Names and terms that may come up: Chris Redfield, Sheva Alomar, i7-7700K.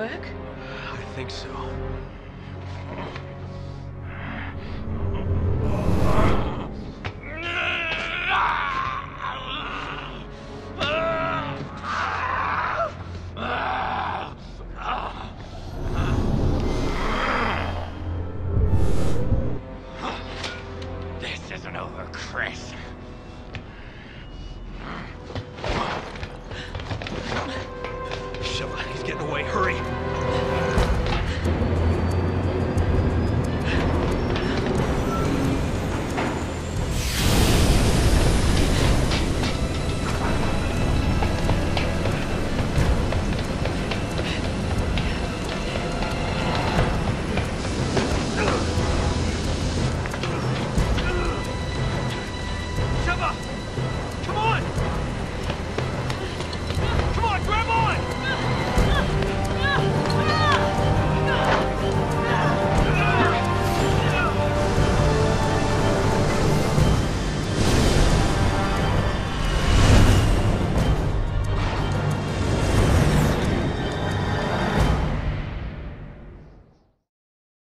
work? I think so. This isn't over, Chris. He's getting away. Hurry. Sheva!